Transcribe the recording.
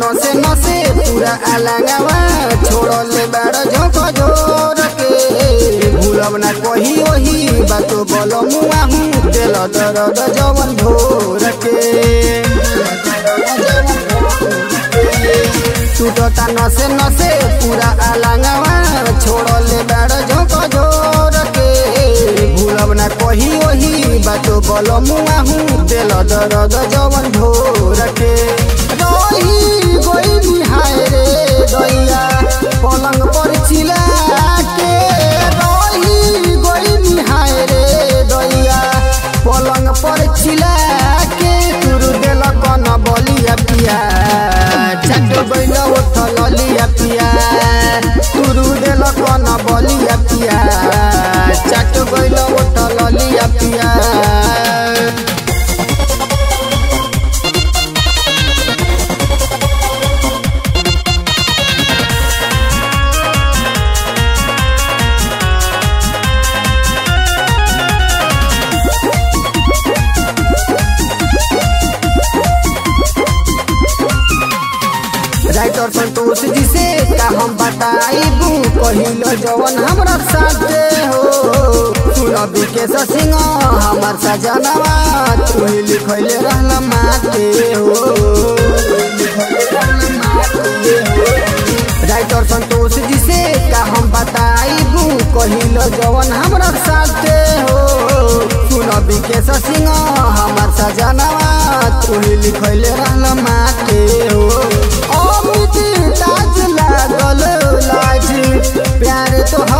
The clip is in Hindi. नसे नसे पूरा अलगावा छोड़ ले बड़ा झोंको जोर के भूलब ना कोई ओही बातों बोलो मुआ हूँ दिल दर्द जवन भोर के टूटता नसे नसे पूरा अलगावा छोड़ ले बड़ा झोंको जोर के भूलब ना कोई ओही बातों बोलो मुआ हूँ दिल दर्द जवन भोर के पलंग पर चिला के रोई गोई निहाय रे दैया पलंग पर चिला के तुरु देल कन बलिया पिया चट बैल उठ ललिया पिया तुरु देल कन बलिया पिया चट बैल उठ ललिया पिया संतोष जी से का हम बताइबू कहिलो जवन हमरा साथे हो सुरभि के ससिंग हमार सजनवा तू लिखले रहल माते हो राइटर संतोष जी से का हम बताइबू कहिलो जवन हमरा साथे हो सुरभि के ससिंग हमार सजनवा तू लिखले रहल माते हो ताज लागल लाज प्यार तो